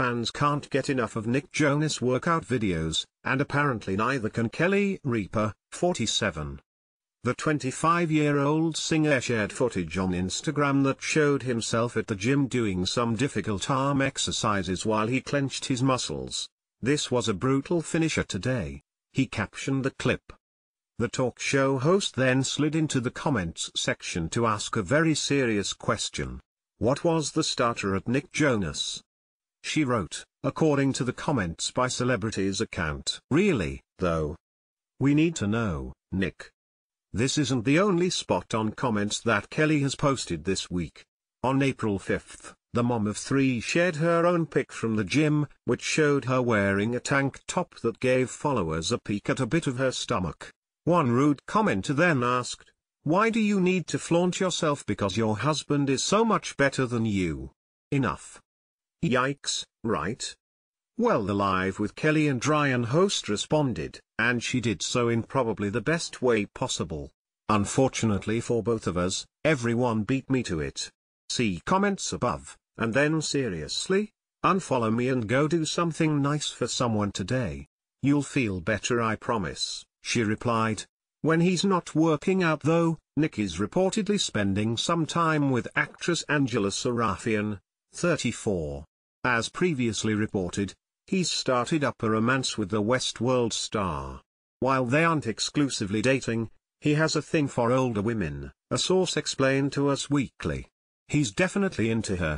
fans can't get enough of Nick Jonas' workout videos, and apparently neither can Kelly Ripa, 47. The 25-year-old singer shared footage on Instagram that showed himself at the gym doing some difficult arm exercises while he clenched his muscles. "This was a brutal finisher today," he captioned the clip. The talk show host then slid into the comments section to ask a very serious question. "What was the starter at Nick Jonas?" she wrote, according to the comments by celebrity's account. "Really, though? We need to know, Nick." This isn't the only spot on comments that Kelly has posted this week. On April 5, the mom of three shared her own pic from the gym, which showed her wearing a tank top that gave followers a peek at a bit of her stomach. One rude commenter then asked, "Why do you need to flaunt yourself because your husband is so much better than you? Enough." Yikes, right? Well, the Live with Kelly and Ryan host responded, and she did so in probably the best way possible. "Unfortunately for both of us, everyone beat me to it. See comments above, and then seriously, unfollow me and go do something nice for someone today. You'll feel better, I promise," she replied. When he's not working out though, Nick is reportedly spending some time with actress Angela Serafian, 34. As previously reported, he's started up a romance with the Westworld star. While they aren't exclusively dating, he has a thing for older women, a source explained to Us Weekly. "He's definitely into her,